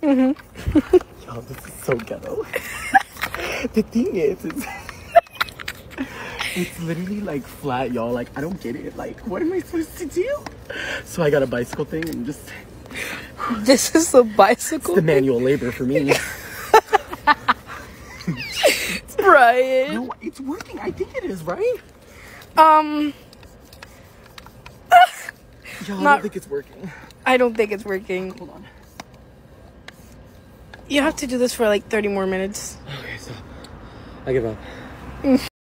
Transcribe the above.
Mm-hmm. Y'all, this is so ghetto. The thing is it's literally like flat, y'all. Like, I don't get it. Like, what am I supposed to do? So I got a bicycle thing and just... This is a bicycle? It's the manual labor for me. Brian. No, it's working. I think it is, right? Y'all, I don't think it's working. I don't think it's working. Hold on. You have to do this for like 30 more minutes. Okay, so I give up.